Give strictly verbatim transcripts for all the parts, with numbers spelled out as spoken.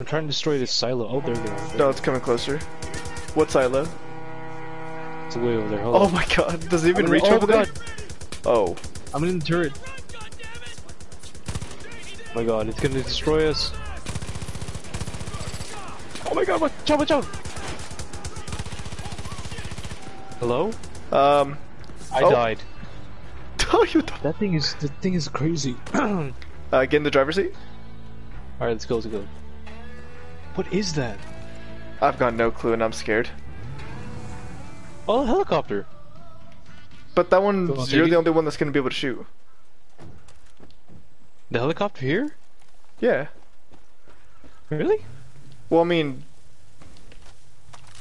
I'm trying to destroy this silo. Oh, there they are. No, it's coming closer. What silo? It's way over there. Hold oh on. My god, does it even I'm reach oh over god. there? Oh. I'm in the turret. Oh my god, it's gonna destroy us. Oh my god, watch out, watch out! Hello? Um. I oh. died. Oh, you died. That thing is, that thing is crazy. uh, get in the driver's seat? Alright, let's go, let's go. What is that? I've got no clue and I'm scared. Oh, a helicopter! But that one, on, you're baby. the only one that's gonna be able to shoot. The helicopter here? Yeah. Really? Well, I mean...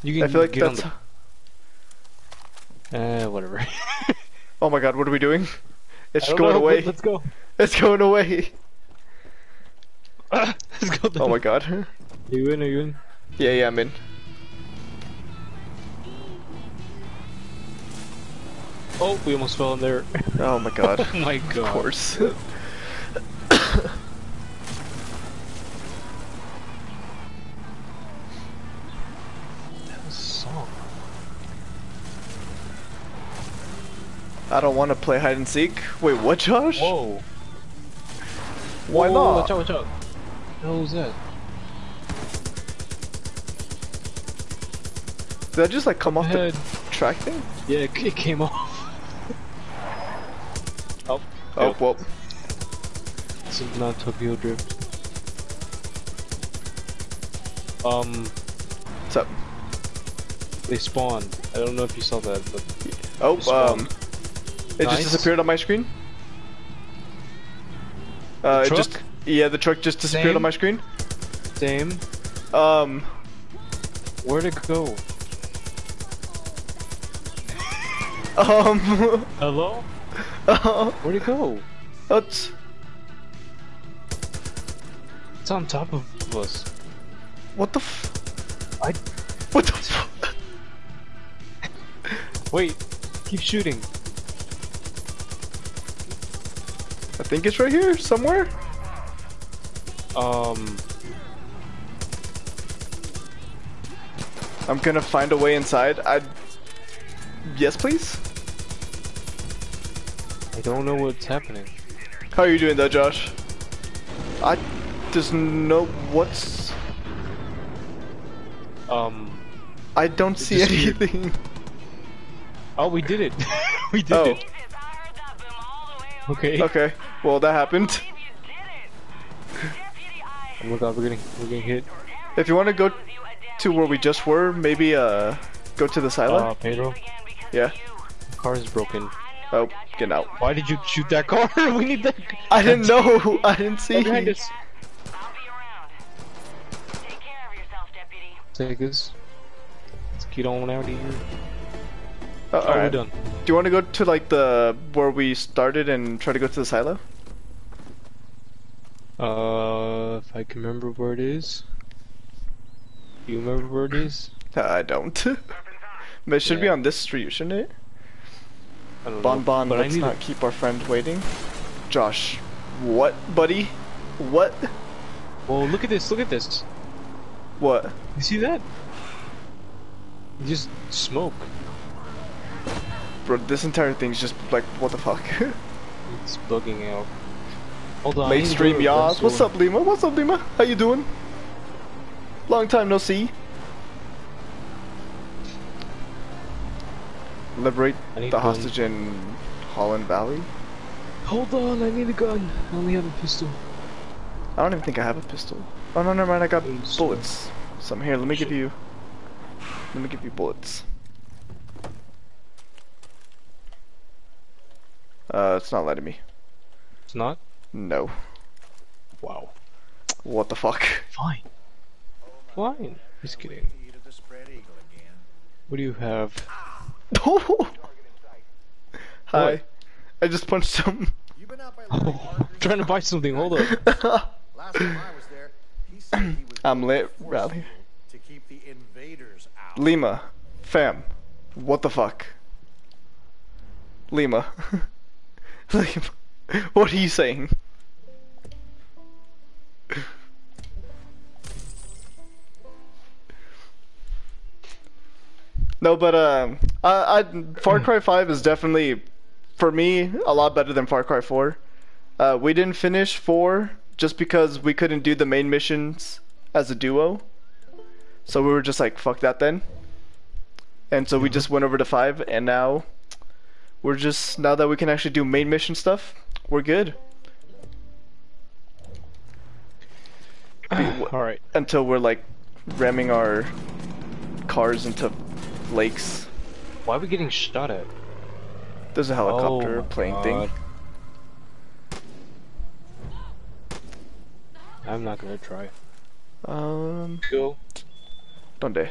You can I feel like get that's... on the... Uh, whatever. Oh my god, what are we doing? It's just going know, away. Let's go. It's going away. Ah, let's go down. Oh my god. Are you in? Are you in? Yeah, yeah, I'm in. Oh, we almost fell in there. Oh my god. Oh my god. Of course. That was song. I don't want to play hide and seek. Wait, what, Josh? Whoa. Why Whoa, not? Watch out, watch out. What the hell was that? Did that just like come off the track thing? Yeah, it, it came off. Oh, oh, oh. Whoa. This is not Tokyo Drift. Um. What's up? They spawned. I don't know if you saw that, but. Oh, um. It nice. just disappeared on my screen? Uh, it truck? just. Yeah, the truck just disappeared Same. on my screen. Same. Um. Where'd it go? um. Hello? Uh, Where'd it go? It's... It's on top of us. What the f... I... What the f... Wait. Keep shooting. I think it's right here, somewhere? Um... I'm gonna find a way inside. I... Yes, please? I don't know what's happening. How are you doing though, Josh? I just know what's... Um... I don't see anything. Weird. Oh, we did it. we did oh. it. Okay. Okay. Well, that happened. Oh my god, we're getting, we're getting hit. If you want to go to where we just were, maybe uh, go to the silo. Uh, Pedro? Yeah. The car is broken. Oh, get out. Why did you shoot that car? We need that. I didn't know. I didn't see. I'll be around. Take care of yourself, deputy. Take this. Let's get on out of here. Uh, all oh, right. We're done. Do you want to go to like the where we started and try to go to the silo? Uh, if I can remember where it is. Do you remember where it is? I don't. But it should yeah. be on this street, shouldn't it? Bon Bon, but let's not keep our friend waiting. Josh, what, buddy? What? Well, look at this, look at this. What? You see that? Just smoke. Bro, this entire thing's just like, what the fuck? It's bugging out. Hold on. Late stream, y'all. What's up, Lima? What's up, Lima? How you doing? Long time no see. Liberate the hostage in Holland Valley. Hold on, I need a gun. I only have a pistol. I don't even think I have a pistol. Oh no, never mind. I got bullets. Some here. Let me give you. Let me give you bullets. Uh, it's not letting me. It's not? No. Wow. What the fuck? Fine. Fine. Just kidding. What do you have? Oh. Hi. What? I just punched something. Oh, I'm trying to buy something, hold up. I'm lit, Rally. To keep the invaders out. Lima. Fam. What the fuck? Lima. Lima. What are you saying? No, but um, I, I Far Cry five is definitely, for me, a lot better than Far Cry four. Uh, we didn't finish four just because we couldn't do the main missions as a duo. So we were just like, fuck that then. And so we just went over to five, and now we're just, now that we can actually do main mission stuff, we're good. All right. Until we're like ramming our cars into lakes. Why are we getting shot at? There's a helicopter oh plane God. thing. I'm not gonna try. Um. Go. Donde?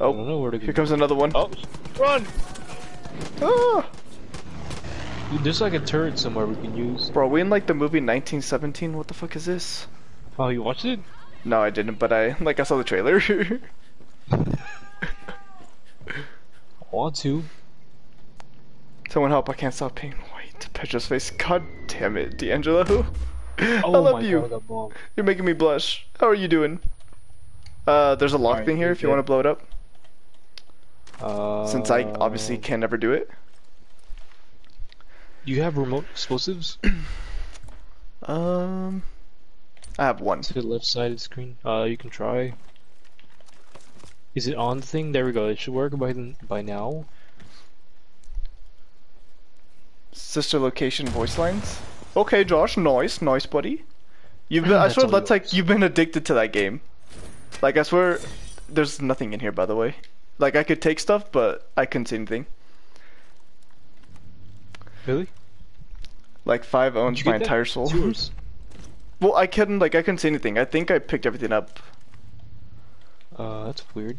Oh, I don't know where to go. Here comes another one. Oh, run! Ah! Dude, there's like a turret somewhere we can use. Bro, are we in like the movie nineteen seventeen? What the fuck is this? Oh, you watched it? No, I didn't, but I, like, I saw the trailer. I want to. Someone help, I can't stop being white. Pedro's face. God damn it, D'Angelo. Oh I love my you. God, that bomb. You're making me blush. How are you doing? Uh, there's a lock right, thing here if you want to blow it up. Uh, Since I obviously can never do it. You have remote explosives? um, I have one. To the left side of the screen. Uh, you can try. Is it on the thing? There we go. It should work by by now. Sister location voice lines. Okay, Josh. Nice, nice, buddy. You've been. I swear, that's like you've been addicted to that game. Like I swear, there's nothing in here, by the way. Like, I could take stuff, but I couldn't see anything. Really? Like, five owns my entire soul. Well, I couldn't, like, I couldn't see anything. I think I picked everything up. Uh, that's weird.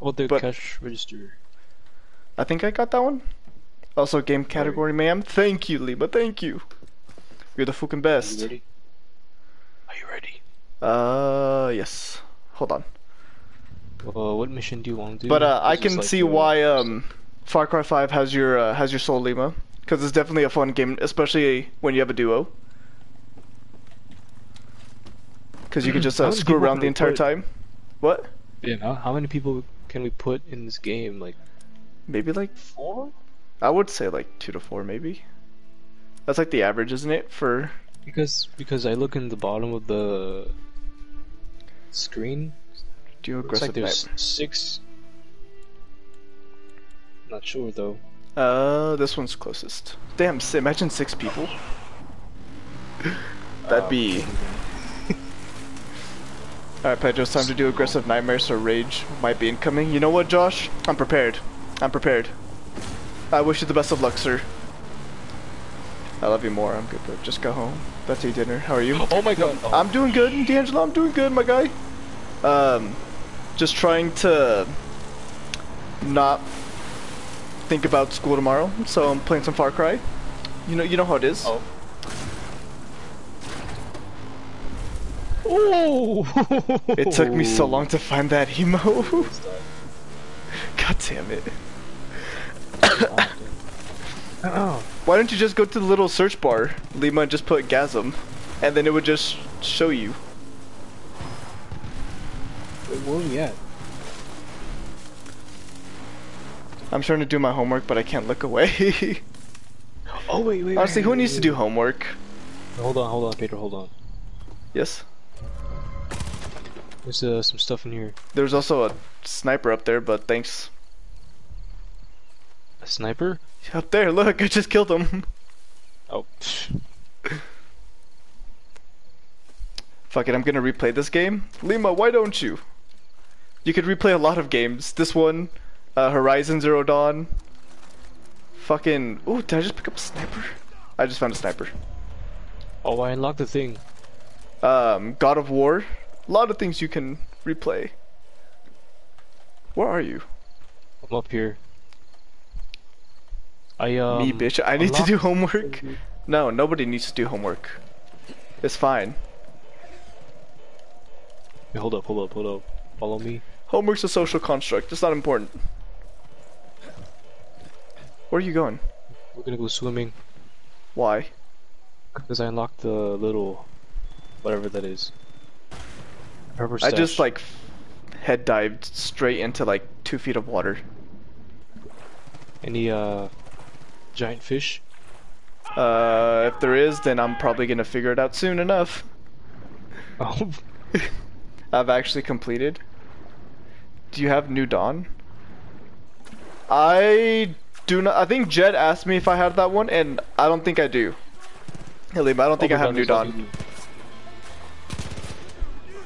Oh, the but cash register. I think I got that one. Also, game category, right. Ma'am. Thank you, Leba, thank you. You're the fucking best. Are you ready? Are you ready? Uh, yes. Hold on. Uh, what mission do you want to do? But uh, I can like see your... why um, Far Cry five has your uh, has your soul, Lima, because it's definitely a fun game, especially when you have a duo. Because you can just uh, screw around the entire put... time. What? Yeah. No? How many people can we put in this game? Like, maybe like four. I would say like two to four, maybe. That's like the average, isn't it? For because because I look in the bottom of the screen. Looks like there's nightmare. six. Not sure though. Uh, this one's closest. Damn, imagine six people. That'd be. Alright, Pedro, it's time to do aggressive nightmares or rage might be incoming. You know what, Josh? I'm prepared. I'm prepared. I wish you the best of luck, sir. I love you more. I'm good, bro. Just got home. About to eat dinner. How are you? Oh my god. Oh. I'm doing good, D'Angelo. I'm doing good, my guy. Um, just trying to not think about school tomorrow, so I'm playing some Far Cry. You know, you know how it is. Oh. Oh. It took me so long to find that emo. God damn it! Why don't you just go to the little search bar, Lima, and just put Gasm, and then it would just show you. Where are we at? I'm trying to do my homework, but I can't look away. oh, wait, wait, Honestly, wait, who wait, needs wait. to do homework? Hold on, hold on, Pedro, hold on. Yes? There's uh, some stuff in here. There's also a sniper up there, but thanks. A sniper? Up there, look, I just killed him. Oh. Fuck it, I'm gonna replay this game. Lima, why don't you? You could replay a lot of games. This one, uh, Horizon Zero Dawn. Fucking... Ooh, did I just pick up a sniper? I just found a sniper. Oh, I unlocked the thing. Um, God of War. A lot of things you can replay. Where are you? I'm up here. I, um... Me, bitch. I need to do homework. No, nobody needs to do homework. It's fine. Hey, hold up, hold up, hold up. Follow me. Homework's a social construct. It's not important. Where are you going? We're gonna go swimming. Why? Because I unlocked the little... whatever that is. I just, like, head dived straight into, like, two feet of water. Any uh, giant fish? Uh, if there is, then I'm probably gonna figure it out soon enough. Oh. I've actually completed. Do you have New Dawn? I do not. I think Jed asked me if I had that one, and I don't think I do. Halim, I don't think oh I have God, New Dawn. Get out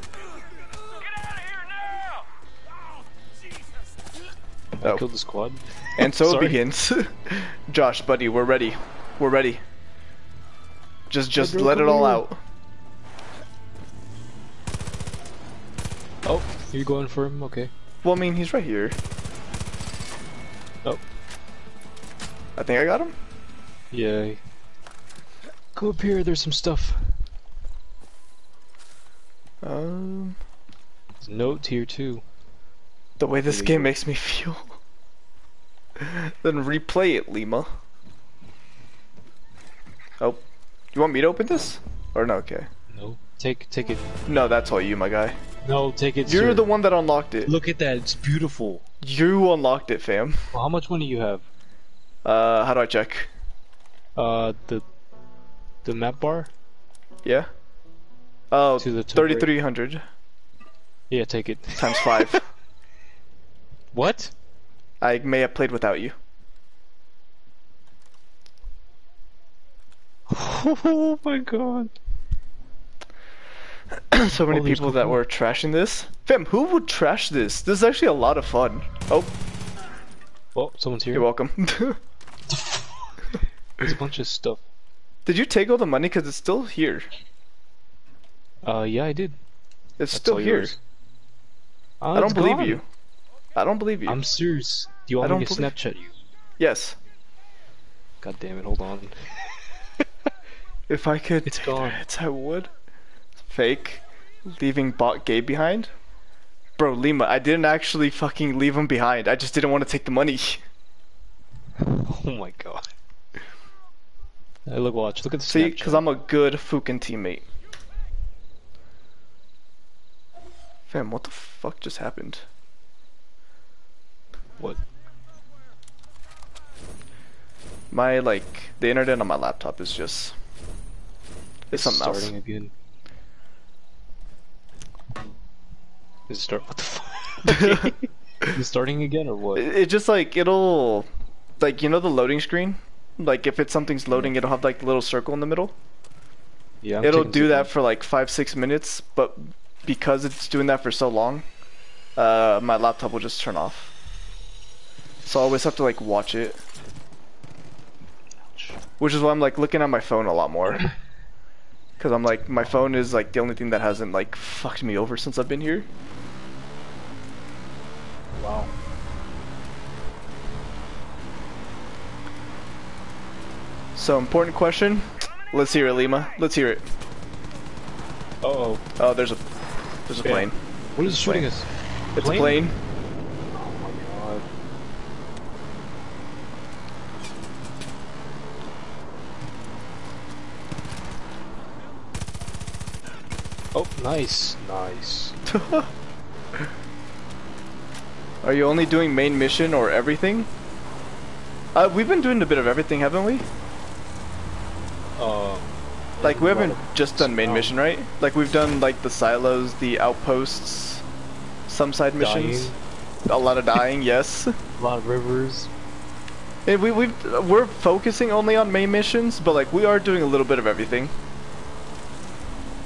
of here now! Oh, Jesus. Oh. I killed the squad. And so it begins. Josh, buddy, we're ready. We're ready. Just, just Pedro, let it all out. Oh, you're going for him? Okay. Well, I mean, he's right here. Oh. I think I got him? Yeah. Go up here, there's some stuff. Um. There's a note here, too. The way this game makes me feel. Then replay it, Lima. Oh. You want me to open this? Or no, okay. No. Take, take it. No, that's all you, my guy. No, take it, You're sir. the one that unlocked it. Look at that, it's beautiful. You unlocked it, fam. Well, how much money do you have? Uh, how do I check? Uh, the... The map bar? Yeah. Oh, thirty-three hundred. Yeah, take it. Times five. What? I may have played without you. Oh my god. So many Holy people that were trashing this. Fam, who would trash this? This is actually a lot of fun. Oh. Oh, someone's here. You're welcome. There's a bunch of stuff. Did you take all the money? Because it's still here. Uh, yeah, I did. It's That's still here. Oh, I don't believe gone. you. I don't believe you. I'm serious. Do you want me to Snapchat you? Yes. God damn it, hold on. If I could, it's gone. It, I would. Fake, leaving bot Gabe behind. Bro, Lima, I didn't actually fucking leave him behind. I just didn't want to take the money. Oh my god. Hey, look, watch. Look at the see, because I'm a good fucking teammate. Fam, what the fuck just happened? What? My like the internet on my laptop is just. It's something starting else. Starting again. Is it start? What the fuck? Is it starting again or what? It, it just like it'll, like you know the loading screen, like if it's something's loading, it'll have like a little circle in the middle. Yeah. I'm it'll do that for like five six minutes, but because it's doing that for so long, uh, my laptop will just turn off. So I always have to like watch it, which is why I'm like looking at my phone a lot more. Cause I'm like, my phone is like the only thing that hasn't like fucked me over since I've been here. Wow. So important question. Let's hear it, Lima. Let's hear it. Uh oh. Oh, there's a, there's a yeah. plane. What is shooting us? It's plane? a plane. Oh my god. Oh, nice, nice. Are you only doing main mission or everything? Uh, we've been doing a bit of everything, haven't we? Uh, like, we haven't just done main mission, right? Like, we've done, like, the silos, the outposts, some side missions. Dying. A lot of dying, yes. A lot of rivers. And we, we've, we're focusing only on main missions, but, like, we are doing a little bit of everything.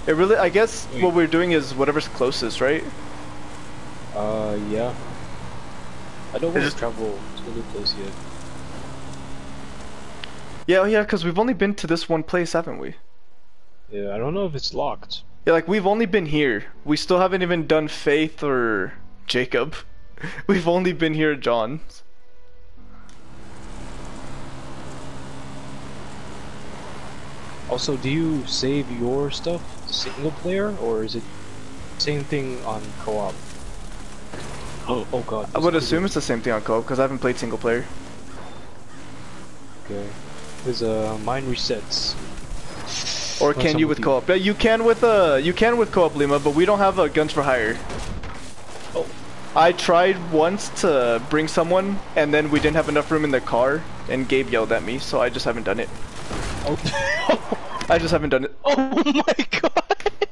It really, I guess Wait. what we're doing is whatever's closest, right? Uh, yeah. I don't want to travel to the place yet. Yeah, oh yeah, because we've only been to this one place, haven't we? Yeah, I don't know if it's locked. Yeah, like, we've only been here. We still haven't even done Faith or Jacob. We've only been here at John's. Also, do you save your stuff single player, or is it same thing on co-op? Oh, oh god. I would assume it's the same thing on co-op, because I haven't played single player. Okay. Because uh, mine resets. Or can you with co-op? Yeah, you can with uh, you can with co-op, Lima, but we don't have uh, guns for hire. Oh. I tried once to bring someone, and then we didn't have enough room in the car, and Gabe yelled at me, so I just haven't done it. Oh. I just haven't done it. Oh my god!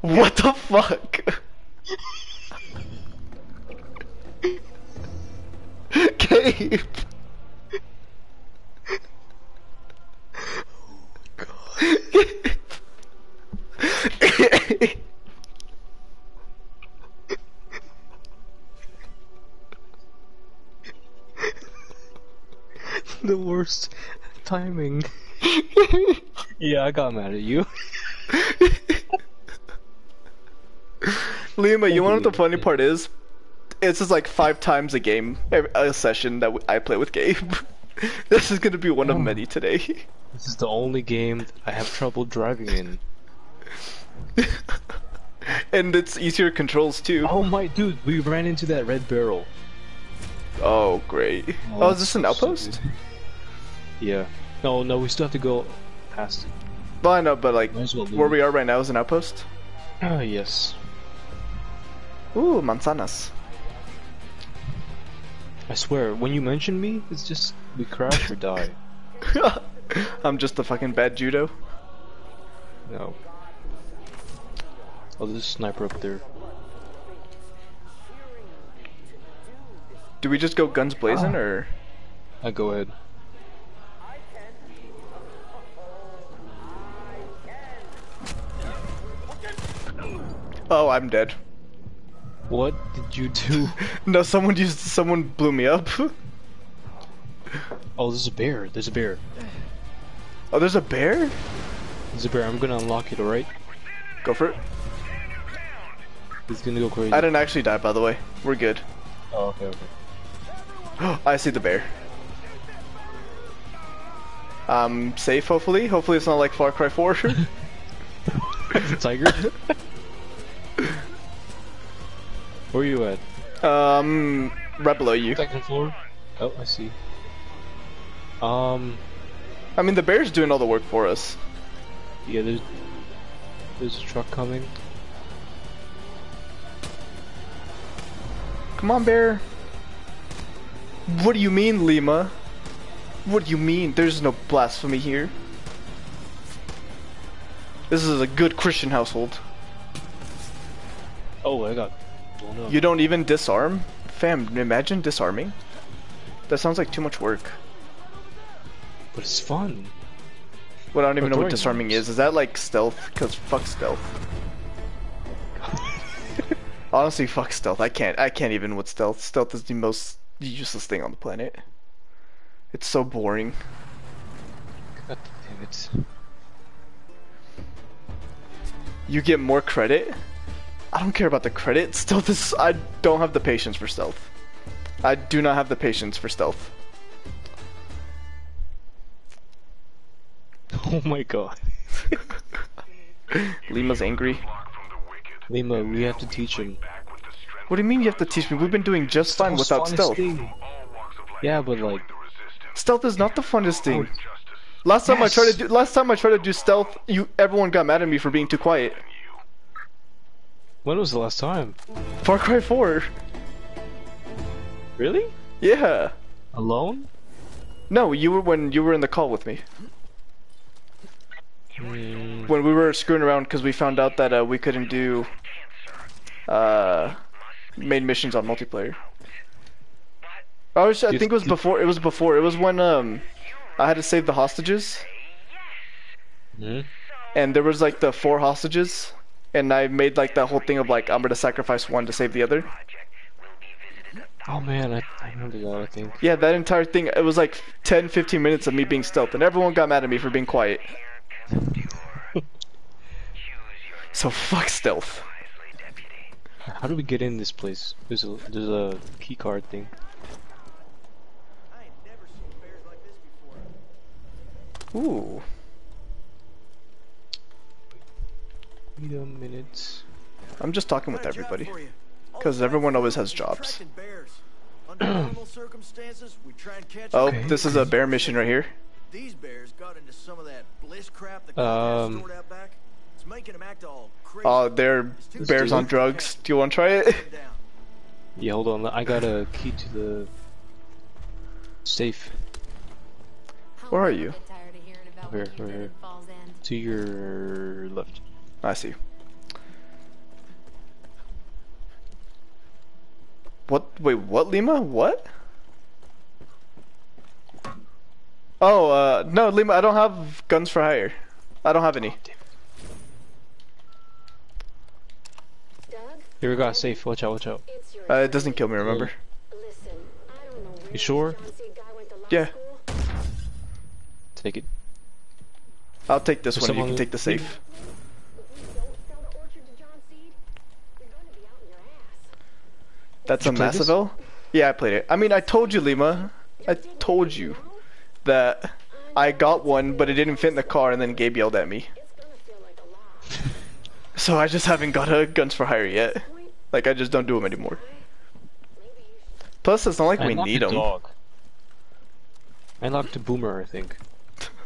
What the fuck? Gabe! The worst timing. Yeah, I got mad at you. Lima, you want to know what the funny part is? It's just like five times a game, a session that I play with Gabe. This is gonna be one oh. of many today. This is the only game I have trouble driving in. And it's easier controls too. Oh my dude, we ran into that red barrel. Oh great. Oh, oh is this an outpost? Stupid. Yeah. No, no, we still have to go past it. Well, I know, but like, well where we are right now is an outpost? Oh, yes. Ooh, manzanas. I swear, when you mention me, it's just, we crash or die. I'm just a fucking bad judo. No. Oh, there's a sniper up there. Do we just go guns blazing, ah. or...? I go ahead. Oh, I'm dead. What did you do? No, someone used- someone blew me up. Oh, there's a bear. There's a bear. Oh, there's a bear? There's a bear. I'm gonna unlock it, alright? Go for it. It's gonna go crazy. I didn't actually die, by the way. We're good. Oh, okay, okay. I see the bear. I'm safe, hopefully. Hopefully it's not like Far Cry four. It's a tiger. Where are you at? Um, right below you. Second floor? Oh, I see. Um... I mean, the bear's doing all the work for us. Yeah, there's... There's a truck coming. Come on, bear! What do you mean, Lima? What do you mean? There's no blasphemy here. This is a good Christian household. Oh, I got... Oh, no. You don't even disarm? Fam, imagine disarming? That sounds like too much work. But it's fun. Well, I don't even know what disarming is. Is that like stealth? Cause fuck stealth. Honestly, fuck stealth. I can't. I can't even with stealth. Stealth is the most useless thing on the planet. It's so boring. God damn it. You get more credit? I don't care about the credit. Stealth is... I don't have the patience for stealth. I do not have the patience for stealth. Oh my god. Lima's angry. Lima, we have to teach him. What do you mean you have to teach me? We've been doing just fine without stealth. Thing. Yeah, but like... Stealth is not the funnest thing. Last time yes. I tried to do... Last time I tried to do stealth, you everyone got mad at me for being too quiet. When was the last time? Far Cry four. Really? Yeah. Alone? No, you were when you were in the call with me. Mm. When we were screwing around because we found out that uh, we couldn't do uh, main missions on multiplayer. I, was, I think it was before. It was before. It was when um I had to save the hostages. Mm. And there was like the four hostages. And I made like that whole thing of like I'm gonna sacrifice one to save the other. Oh man, I, I remember that. I think. Yeah, that entire thing. It was like ten, fifteen minutes of me being stealth, and everyone got mad at me for being quiet. So fuck stealth. How do we get in this place? There's a there's a key card thing. Ooh. Wait a minute. I'm just talking with everybody, because everyone always has jobs. Oh, this is a bear mission right here. These bears got into some of that bliss crap that um, stored out back. It's making them act all crazy. Oh, they're bears on drugs. Do you want to try it? Yeah, hold on. I got a key to the safe. Where are you? Over here, over here. To your left. I see. What? Wait, what, Lima? What? Oh, uh, no, Lima, I don't have guns for hire. I don't have any. Here we got a safe. Watch out, watch out. Uh, it doesn't kill me, remember? You sure? Yeah. Take it. I'll take this one. You can take the safe. That's a Massiville? Yeah, I played it. I mean, I told you, Lima. I told you that I got one, but it didn't fit in the car, and then Gabe yelled at me. So I just haven't got a guns for hire yet. Like, I just don't do them anymore. Plus, it's not like we need them. I locked a boomer, I think.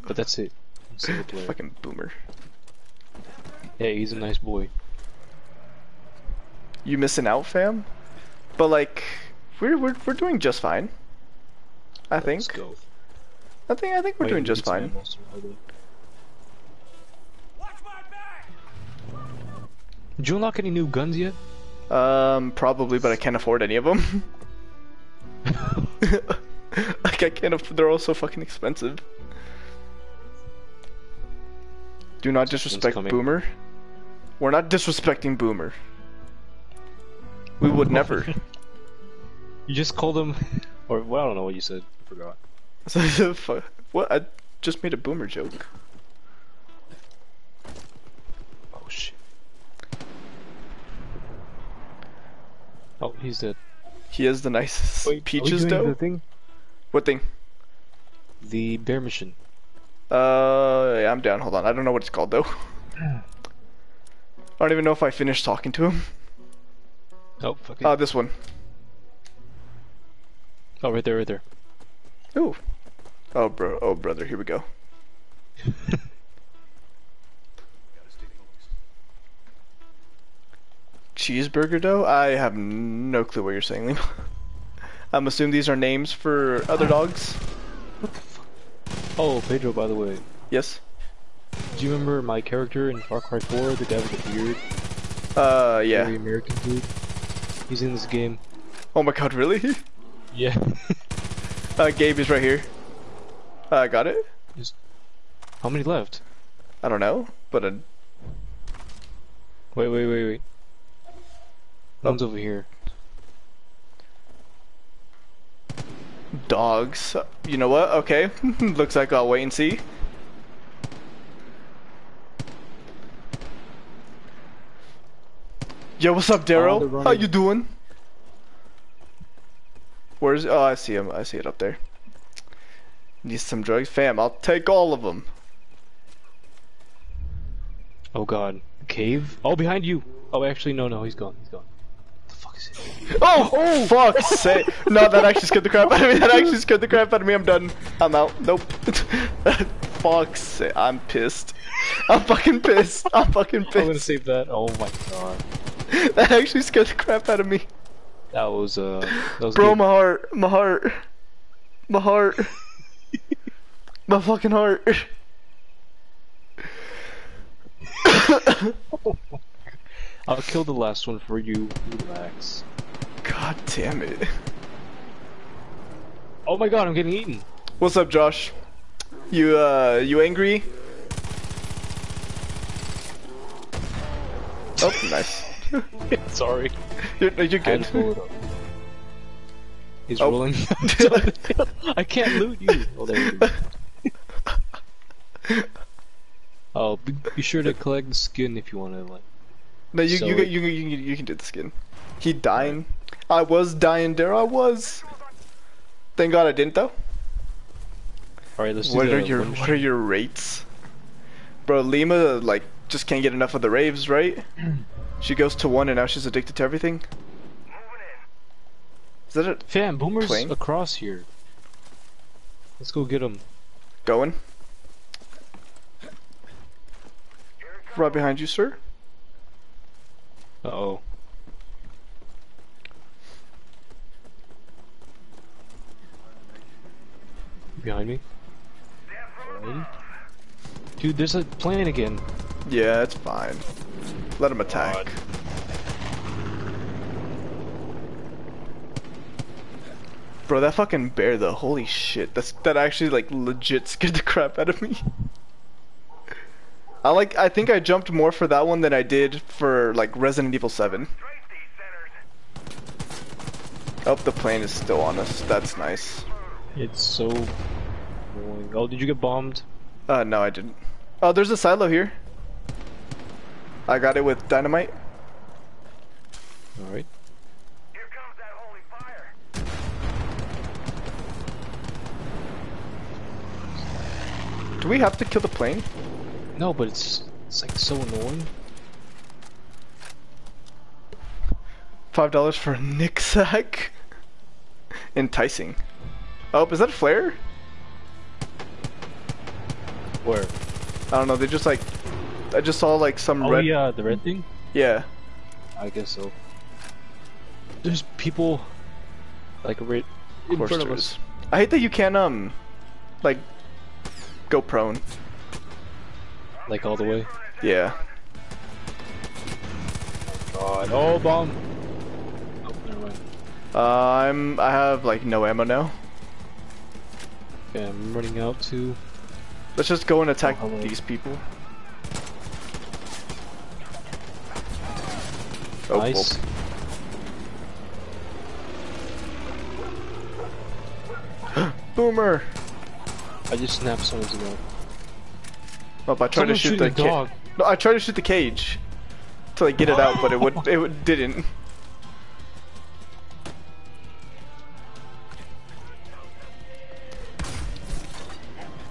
But that's it. Single player. Fucking boomer. Yeah, he's a nice boy. You missing out, fam? But like, we're we're we're doing just fine. I Let's think. Go. I think I think we're Wait, doing just fine. Did you unlock any new guns yet? Um, probably, but I can't afford any of them. Like I can't. Afford, they're all so fucking expensive. Do not disrespect Boomer. We're not disrespecting Boomer. We would never. You just called him, or well, I don't know what you said. I forgot. What? Well, I just made a Boomer joke. Oh shit. Oh, he's dead. He is the nicest. Wait, Peaches though. The thing? What thing? The bear mission. Uh, yeah, I'm down. Hold on. I don't know what it's called, though. I don't even know if I finished talking to him. Oh, fuck it. Uh, this one. Oh, right there, right there. Ooh. Oh, bro. Oh, brother. Here we go. Cheeseburger dough? I have no clue what you're saying, Liam. I'm assuming these are names for other dogs. What the fuck? Oh, Pedro, by the way. Yes? Do you remember my character in Far Cry four, the guy with the beard? Uh, yeah. The American dude? He's in this game. Oh my god, really? Yeah. uh, Gabe is right here. Uh, got it? Just... How many left? I don't know, but... A... Wait, wait, wait, wait. One's oh. over here. Dogs. You know what? Okay. Looks like I'll wait and see. Yo, what's up, Daryl? Oh, how you doing? Where's... Oh, I see him. I see it up there. Need some drugs? Fam, I'll take all of them. Oh, God. Cave? Oh, behind you. Oh, actually, no, no. He's gone. He's gone. Oh, oh, fuck's sake. No, that actually scared the crap out of me. That actually scared the crap out of me. I'm done. I'm out. Nope. Fuck's sake. I'm pissed. I'm fucking pissed. I'm fucking pissed. I'm gonna save that. Oh my god. That actually scared the crap out of me. That was, uh... That was Bro, good. my heart. My heart. My heart. My fucking heart. Oh my. I'll kill the last one for you. Relax. God damn it. Oh my god, I'm getting eaten. What's up, Josh? You, uh, you angry? Oh, nice. Sorry. You're, you're good. He's oh. rolling. I can't loot you. Oh, there you go. Oh, be, be sure to collect the skin if you want to, like. No, you, so you, you, you, you, you can do the skin. He dying. I was dying there, I was. Thank God I didn't though. Alright, let's what do are the, your What are your rates? Bro, Lima, like, just can't get enough of the raves, right? She goes to one and now she's addicted to everything. Is that a Fam, Boomer's plane? Across here. Let's go get him. Going? Right behind you, sir. Uh oh. behind me. Right. Dude, there's a plane again. Yeah, it's fine. Let him attack. God. Bro, that fucking bear though, holy shit. That's, that actually like legit scared the crap out of me. I like, I think I jumped more for that one than I did for like Resident Evil seven. Oh, the plane is still on us. That's nice. It's so annoying. Oh, did you get bombed? Uh, no, I didn't. Oh, there's a silo here. I got it with dynamite. Alright. Here comes that holy fire. Do we have to kill the plane? No, but it's it's like so annoying. Five dollars for a Nick sack. Enticing. Oh, is that a flare? Where? I don't know, they just like I just saw like some oh, red. Oh yeah, the red thing? Yeah. I guess so. There's people like right in front of us. I hate that you can't um like go prone. Like all the way? Yeah. God. Oh, bomb. Oh, never mind. Uh, I'm I have like no ammo now. Okay, I'm running out too. Let's just go and attack oh, these people. Oh, nice. Boomer! I just snapped someone's neck. Oh, I tried Someone to shoot the dog. No, I tried to shoot the cage till I get it out, but it would it would, didn't.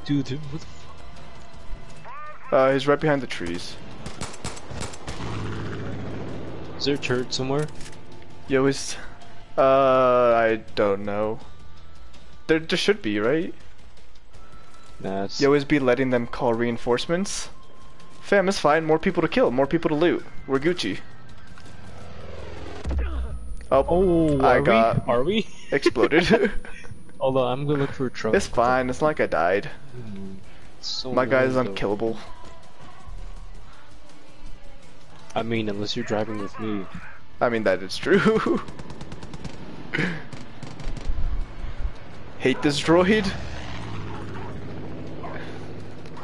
Dude, dude, what the fuck? Uh, he's right behind the trees. Is there a turret somewhere? Yo, is... Uh, I don't know. There, there should be, right? Nah, it's... You always be letting them call reinforcements? Fam, it's fine. More people to kill. More people to loot. We're Gucci. Oh, oh I are got... We? Are we? Exploded. Although I'm gonna look for a truck. It's fine. It's not like I died. Mm, so My guy's though. unkillable. I mean, unless you're driving with me. I mean, that is true. Hate this droid.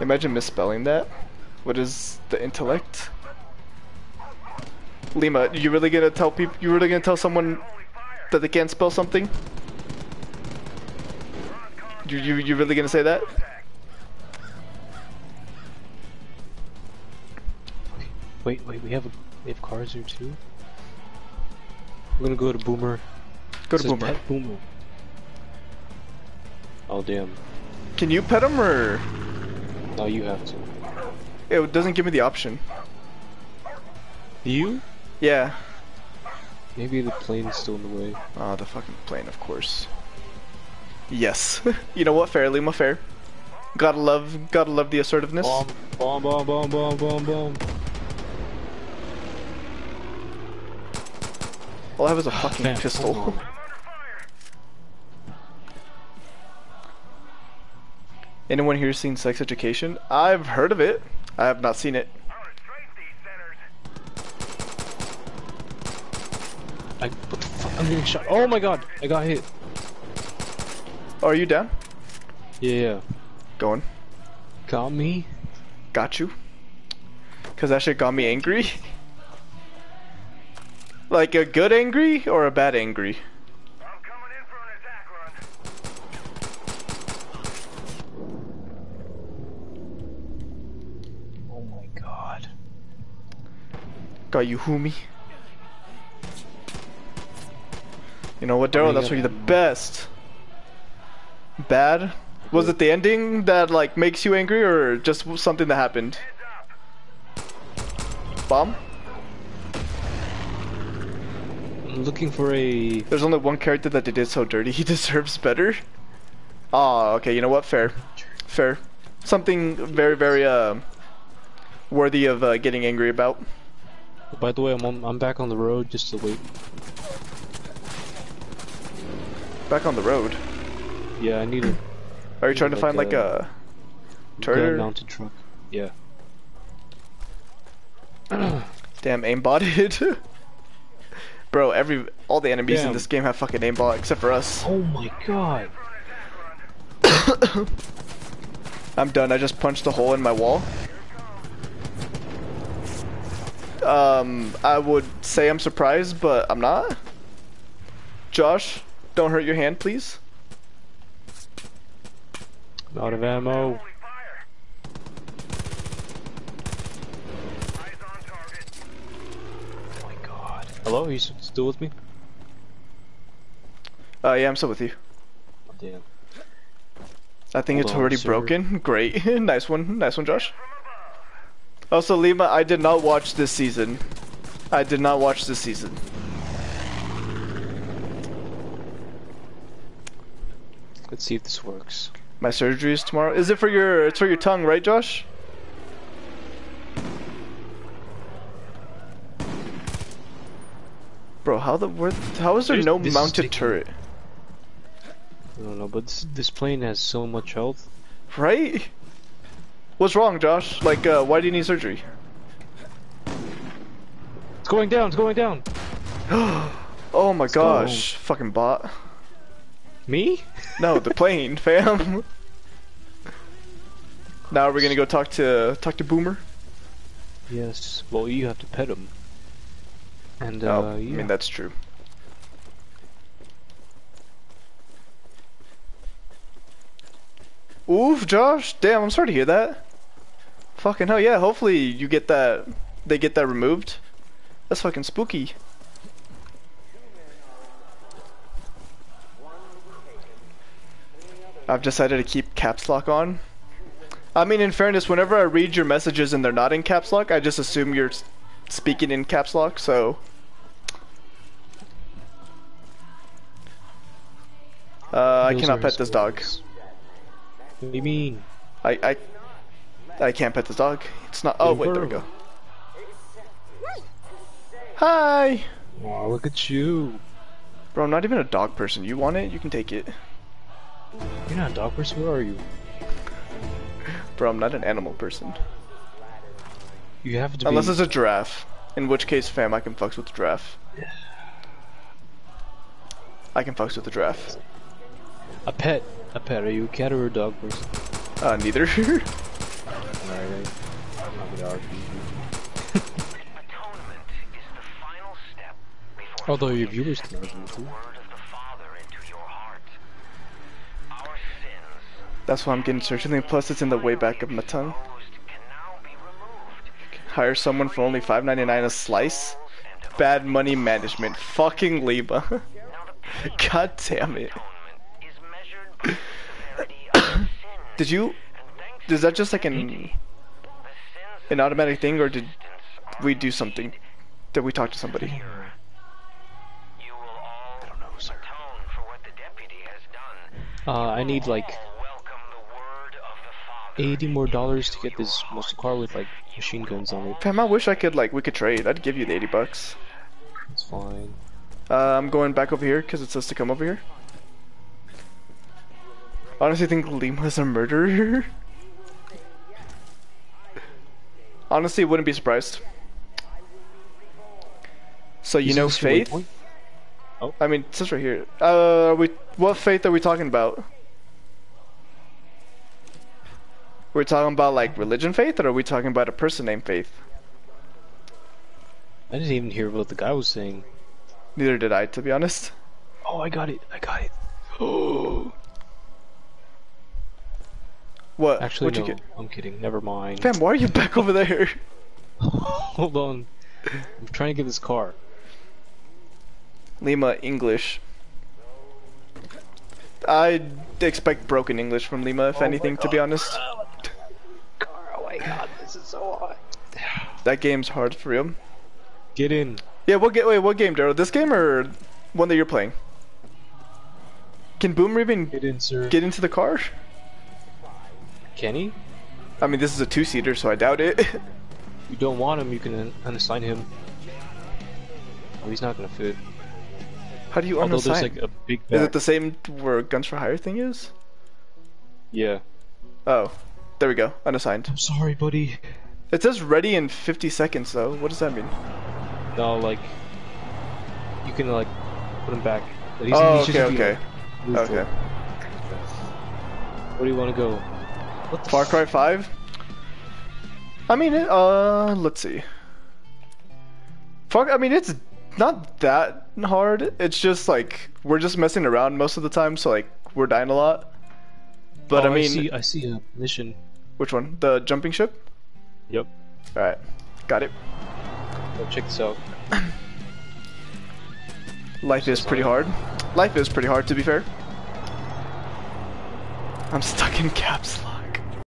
Imagine misspelling that. What is the intellect? Lima, you really gonna tell people? You really gonna tell someone that they can't spell something? You you you really gonna say that? Wait, wait, we have a, we have cars here too. I'm gonna go to Boomer. Go to Boomer. Pet Boomer. Oh damn. Can you pet him or? No, you have to. It doesn't give me the option. You? Yeah. Maybe the plane is still in the way. Ah, oh, the fucking plane, of course. Yes. You know what? Fair, Lima, fair. Gotta love, gotta love the assertiveness. Bomb, bomb, bomb, bomb, bomb, bomb, bomb. All I have is a fucking Man, pistol. Anyone here seen Sex Education? I've heard of it. I have not seen it. I, what the fuck? I'm getting shot. Oh my god! I got hit. Oh, are you down? Yeah. Going. Got me. Got you. Cause that shit got me angry. Like a good angry or a bad angry? I'm coming in for an attack run. Oh my god. Got you, homie. You know what, Daryl? Oh, that's where you're the best. Bad? Was it the ending that like makes you angry or just something that happened? Bomb? Looking for a... There's only one character that they did so dirty. He deserves better. Ah, oh, okay. You know what? Fair. Fair. Something very, very uh, worthy of uh, getting angry about. By the way, I'm, on, I'm back on the road just to wait. Back on the road? Yeah, I need a Are you trying like to find a, like a turret mounted truck? Yeah. Damn, aimbotted. Bro, every all the enemies Damn. in this game have fucking aimbot except for us. Oh my god. I'm done. I just punched a hole in my wall. Um, I would say I'm surprised, but I'm not. Josh, don't hurt your hand, please. Out of ammo. Oh my god. Hello, are you still with me? Uh, yeah, I'm still with you. Oh, damn. I think Hold it's on, already sir. broken. Great. Nice one. Nice one, Josh. Also, Lima, I did not watch this season. I did not watch this season. Let's see if this works. My surgery is tomorrow. Is it for your, it's for your tongue, right, Josh? Bro, how the worth, how is there no mounted turret? I don't know, but this, this plane has so much health. Right? What's wrong, Josh? Like, uh, why do you need surgery? It's going down, it's going down. Oh my gosh, fucking bot. Me? No, the plane, fam. Now we're gonna go talk to talk to Boomer. Yes. Well, you have to pet him. And uh, oh, yeah. I mean that's true. Oof, Josh. Damn, I'm sorry to hear that. Fucking hell, yeah. Hopefully you get that. They get that removed. That's fucking spooky. I've decided to keep caps lock on. I mean, in fairness, whenever I read your messages and they're not in caps lock, I just assume you're speaking in caps lock, so... Uh, I cannot pet this dog. What do you mean? I, I... I can't pet this dog. It's not... Oh, wait, there we go. Hi! Wow, look at you. Bro, I'm not even a dog person. You want it? You can take it. You're not a dog person, where are you? Bro, I'm not an animal person. You have to be... Unless it's a giraffe. In which case, fam, I can fucks with the giraffe. I can fucks with the giraffe. A pet. A pet. Are you a cat or a dog person? Uh, neither. Alright. I'm an R P G. Atonement is the final step before... Although your viewers can argue too. That's why I'm getting surgery, plus it's in the way back of my tongue. Hire someone for only five ninety-nine a slice? Bad money management. Fucking Leba. God damn it. Did you... Is that just like an... An automatic thing, or did we do something? Did we talk to somebody? I don't know, sir. Uh, I need like... eighty more dollars to get this muscle car with like machine guns on it. Fam, I wish I could like we could trade. I'd give you the eighty bucks. It's fine. Uh, I'm going back over here because it says to come over here. Honestly, I think Lima's a murderer. Honestly, wouldn't be surprised. So you Is know faith. Oh, I mean, it says right here. Uh, are we what faith are we talking about? We're talking about like religion faith, or are we talking about a person named Faith? I didn't even hear what the guy was saying. Neither did I, to be honest. Oh, I got it. I got it. Oh. What? Actually, What'd no. You get? I'm kidding. Never mind. Fam, why are you back over there? Hold on. I'm trying to get this car. Lima, English. I expect broken English from Lima, if oh anything, to be honest. Oh my god, this is so hard. That game's hard for real. Get in. Yeah, what game? Wait, what game, Daryl? This game or one that you're playing? Can Boomer even get in, sir? Get into the car? Can he? I mean, this is a two-seater, so I doubt it. You don't want him. You can unassign him. Oh, he's not gonna fit. How do you unassign? Although there's like a big back. Is it the same where Guns for Hire thing is? Yeah. Oh, there we go. Unassigned. I'm sorry, buddy. It says ready in fifty seconds, though. What does that mean? No, like you can like put him back. He's, oh, he's okay, just okay, like, okay. It. Where do you want to go? What the Far Cry five? I mean, it, uh, let's see. Far, I mean, it's not that hard. It's just like we're just messing around most of the time, so like we're dying a lot. But oh, I mean, I see, I see a mission. Which one? The jumping ship? Yep. All right, got it. Well, check this out. Life is pretty hard. Life is pretty hard, to be fair. I'm stuck in caps lock.